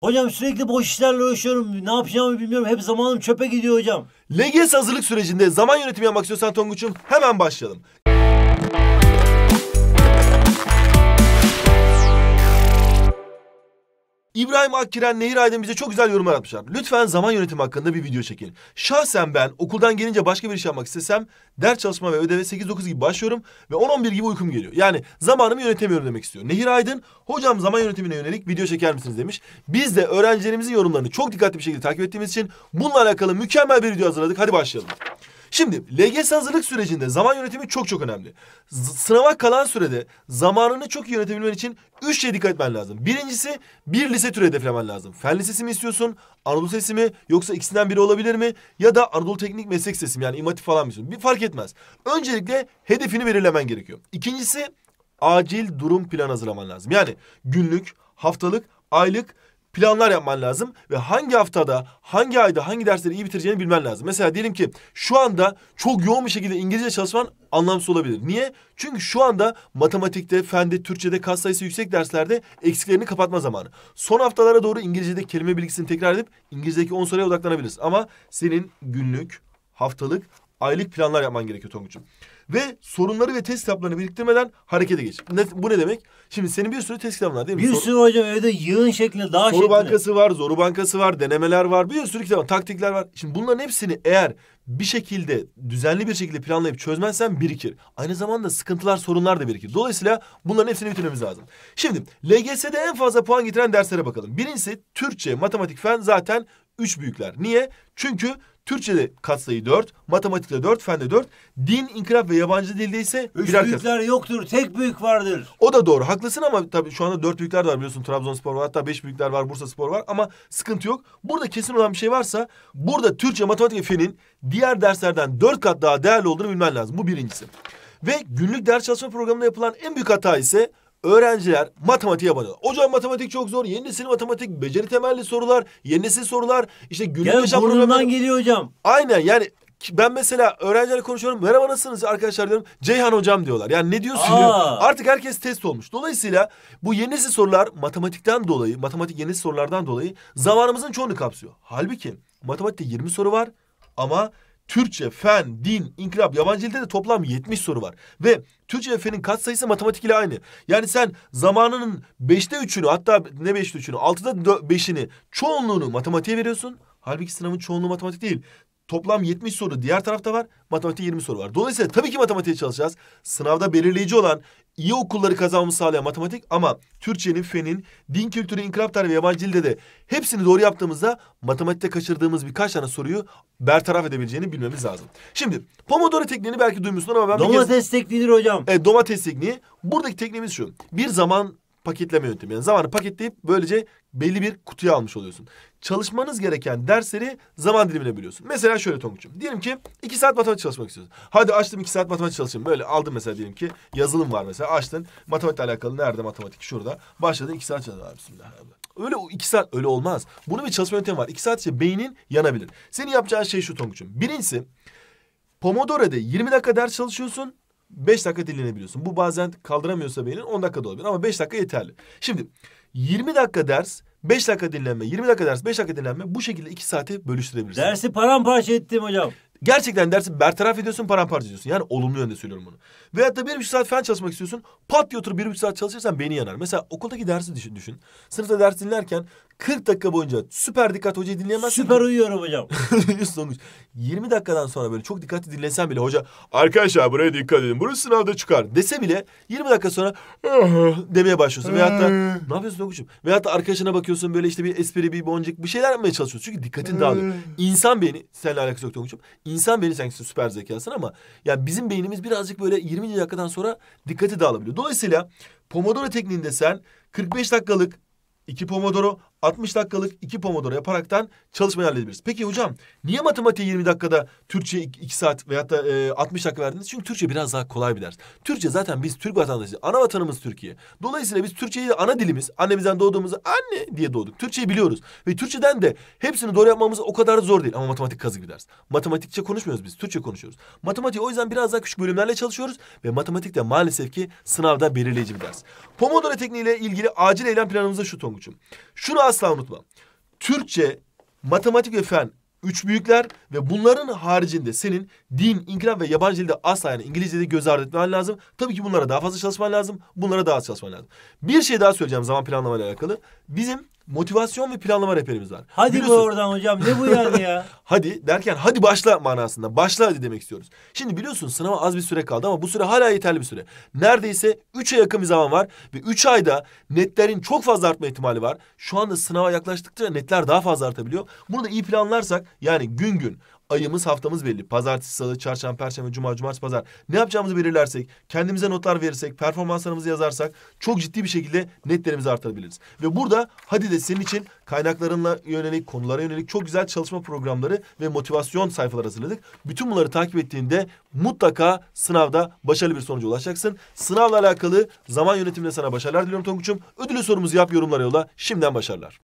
Hocam sürekli boş işlerle uğraşıyorum. Ne yapacağımı bilmiyorum. Hep zamanım çöpe gidiyor hocam. LGS hazırlık sürecinde zaman yönetimi yapmak istiyorsan Tonguç'um hemen başlayalım. İbrahim Akkiren, Nehir Aydın bize çok güzel yorumlar atmışlar. Lütfen zaman yönetimi hakkında bir video çekin. Şahsen ben okuldan gelince başka bir iş yapmak istesem ders çalışma ve ödeve 8-9 gibi başlıyorum ve 10-11 gibi uykum geliyor. Yani zamanımı yönetemiyorum demek istiyor. Nehir Aydın, hocam zaman yönetimine yönelik video çeker misiniz demiş. Biz de öğrencilerimizin yorumlarını çok dikkatli bir şekilde takip ettiğimiz için bununla alakalı mükemmel bir video hazırladık. Hadi başlayalım. Şimdi LGS hazırlık sürecinde zaman yönetimi çok önemli. Sınava kalan sürede zamanını çok iyi yönetebilmen için 3 şeye dikkat etmen lazım. Birincisi bir lise türü hedeflemen lazım. Fen lisesi mi istiyorsun? Anadolu Lisesi mi? Yoksa ikisinden biri olabilir mi? Ya da Anadolu Teknik Meslek Lisesi mi? Yani İmam Hatip falan mı istiyorsun? Bir fark etmez. Öncelikle hedefini belirlemen gerekiyor. İkincisi acil durum planı hazırlaman lazım. Yani günlük, haftalık, aylık planlar yapman lazım ve hangi haftada, hangi ayda, hangi dersleri iyi bitireceğini bilmen lazım. Mesela diyelim ki şu anda çok yoğun bir şekilde İngilizce çalışman anlamsız olabilir. Niye? Çünkü şu anda matematikte, fende, Türkçe'de, kat sayısı yüksek derslerde eksiklerini kapatma zamanı. Son haftalara doğru İngilizce'de kelime bilgisini tekrar edip İngilizce'deki 10 soruya odaklanabiliriz. Ama senin günlük, haftalık, aylık planlar yapman gerekiyor Tonguç'um. Ve sorunları ve test kitaplarını biriktirmeden harekete geç. Bu ne demek? Şimdi senin bir sürü test kitabın var değil mi? Bir sürü hocam evde yığın şeklinde, dağ şeklinde. Soru bankası var, zoru bankası var, denemeler var, bir sürü kitap var, taktikler var. Şimdi bunların hepsini eğer bir şekilde düzenli bir şekilde planlayıp çözmezsen birikir. Aynı zamanda sıkıntılar, sorunlar da birikir. Dolayısıyla bunların hepsini bitirmemiz lazım. Şimdi LGS'de en fazla puan getiren derslere bakalım. Birincisi Türkçe, matematik, fen zaten 3 büyükler. Niye? Çünkü Türkçe'de katsayı 4, matematikte 4, fende 4, din, inkılap ve yabancı dilde ise birer büyükler yoktur, tek büyük vardır. O da doğru, haklısın ama tabii şu anda 4 büyükler var biliyorsun, Trabzonspor var, hatta 5 büyükler var, Bursaspor var ama sıkıntı yok. Burada kesin olan bir şey varsa, burada Türkçe, matematik ve fenin diğer derslerden 4 kat daha değerli olduğunu bilmen lazım. Bu birincisi. Ve günlük ders çalışma programında yapılan en büyük hata ise öğrenciler matematiğe abanıyorlar. Hocam matematik çok zor. Yeni nesil matematik, beceri temelli sorular, yeni nesil sorular, işte günlük yaşam programından geliyor hocam. Aynen yani ben mesela öğrencilerle konuşuyorum. Merhaba nasılsınız arkadaşlar diyorum. Ceyhan hocam diyorlar. Yani ne diyorsun diyor. Artık herkes test olmuş. Dolayısıyla bu yeni nesil sorular matematikten dolayı, matematik yeni nesil sorulardan dolayı zamanımızın çoğunu kapsıyor. Halbuki matematikte 20 soru var ama Türkçe, fen, din, inkılap, yabancı dilde de toplam 70 soru var. Ve Türkçe ve fenin katsayısı matematik ile aynı. Yani sen zamanının 5'te 3'ünü hatta ne 5'te 3'ünü 6'da 5'ini çoğunluğunu matematiğe veriyorsun. Halbuki sınavın çoğunluğu matematik değil. Toplam 70 soru diğer tarafta var. Matematikte 20 soru var. Dolayısıyla tabii ki matematiğe çalışacağız. Sınavda belirleyici olan, iyi okulları kazanmamızı sağlayan matematik ama Türkçenin, fenin, din kültürü, inkılap tarihi ve yabancı dilde de hepsini doğru yaptığımızda matematikte kaçırdığımız birkaç tane soruyu bertaraf edebileceğini bilmemiz lazım. Şimdi Pomodoro tekniğini belki duymuşsun ama ben domates tekniğidir hocam. Evet, domates tekniği. Buradaki tekniğimiz şu. Bir zaman paketleme yöntemi. Yani zamanı paketleyip böylece belli bir kutuya almış oluyorsun. Çalışmanız gereken dersleri zaman dilimine biliyorsun. Mesela şöyle Tonguç'um. Diyelim ki 2 saat matematik çalışmak istiyorsun. Hadi açtım 2 saat matematik çalışayım. Böyle aldım mesela diyelim ki yazılım var mesela. Açtın matematikle alakalı nerede matematik? Şurada. Başladın 2 saat çalıştın. Öyle 2 saat öyle olmaz. Bunun bir çalışma yöntemi var. 2 saat içinde beynin yanabilir. Senin yapacağın şey şu Tonguç'um. Birincisi Pomodoro'da 20 dakika ders çalışıyorsun. 5 dakika dinlenebiliyorsun. Bu bazen kaldıramıyorsa beynin 10 dakika da olabilir ama 5 dakika yeterli. Şimdi 20 dakika ders, 5 dakika dinlenme, 20 dakika ders, 5 dakika dinlenme bu şekilde 2 saate bölüştürebilirsin. Dersi paramparça ettim hocam. Gerçekten dersi bertaraf ediyorsun, paramparça ediyorsun. Yani olumlu yönde söylüyorum bunu. Veyahut da 1,5 saat fen çalışmak istiyorsun. Pat diye oturup 1,5 saat çalışırsan beyni yanar. Mesela okuldaki dersi düşün. Sınıfta ders dinlerken 40 dakika boyunca süper dikkat hocayı dinleyemezsin. Süper uyuyorum hocam. Sonuç. 20 dakikadan sonra böyle çok dikkatli dinlesen bile hoca arkadaşlar buraya dikkat edin. Burası sınavda çıkar dese bile 20 dakika sonra demeye başlıyorsun. Veyahut da ne yapıyorsun Tonguç'um? Veyahut da arkadaşına bakıyorsun böyle işte bir espri, bir boncuk bir şeyler yapmaya çalışıyorsun. Çünkü dikkatin dağılıyor. İnsan beyni seninle alakası yok Tonguç'um. İnsan beyni sanki süper zekasın ama ya bizim beynimiz birazcık böyle 20. dakikadan sonra dikkati dağılabiliyor. Dolayısıyla Pomodoro tekniğinde sen 45 dakikalık 2 Pomodoro, 60 dakikalık 2 Pomodoro yaparaktan çalışmayı halledebiliriz. Peki hocam niye matematiğe 20 dakikada Türkçe 2 saat veyahut da 60 dakika verdiniz? Çünkü Türkçe biraz daha kolay bir ders. Türkçe zaten biz Türk vatandaşı, ana vatanımız Türkiye. Dolayısıyla biz Türkçeyi ana dilimiz, annemizden doğduğumuzda anne diye doğduk. Türkçeyi biliyoruz ve Türkçeden de hepsini doğru yapmamız o kadar zor değil. Ama matematik kazık bir ders. Matematikçe konuşmuyoruz biz, Türkçe konuşuyoruz. Matematiği o yüzden biraz daha küçük bölümlerle çalışıyoruz ve matematik de maalesef ki sınavda belirleyici bir ders. Pomodoro tekniğiyle ilgili acil eylem planımızda şu Tonguç'um. Şunu asla unutma. Türkçe, matematik ve fen 3 büyükler ve bunların haricinde senin din, inkılap ve yabancı dilde asla, yani İngilizce'de göz ardı etmen lazım. Tabii ki bunlara daha fazla çalışman lazım. Bunlara daha az çalışman lazım. Bir şey daha söyleyeceğim zaman planlama ile alakalı. Bizim motivasyon ve planlama rehberimiz var. Hadi biliyorsun, bu oradan hocam ne bu yani ya? Hadi derken hadi başla manasında. Başla hadi demek istiyoruz. Şimdi biliyorsun sınava az bir süre kaldı ama bu süre hala yeterli bir süre. Neredeyse 3'e yakın bir zaman var. Ve 3 ayda netlerin çok fazla artma ihtimali var. Şu anda sınava yaklaştıkça netler daha fazla artabiliyor. Bunu da iyi planlarsak, yani gün gün, ayımız, haftamız belli. Pazartesi, salı, çarşamba, perşembe, cuma, cumartesi, pazar. Ne yapacağımızı belirlersek, kendimize notlar verirsek, performanslarımızı yazarsak çok ciddi bir şekilde netlerimizi artırabiliriz. Ve burada hadi de senin için kaynaklarına yönelik, konulara yönelik çok güzel çalışma programları ve motivasyon sayfaları hazırladık. Bütün bunları takip ettiğinde mutlaka sınavda başarılı bir sonuca ulaşacaksın. Sınavla alakalı zaman yönetimine sana başarılar diliyorum Tonguç'um. Ödülü sorumuzu yap, yorumlara yolla. Şimdiden başarılar.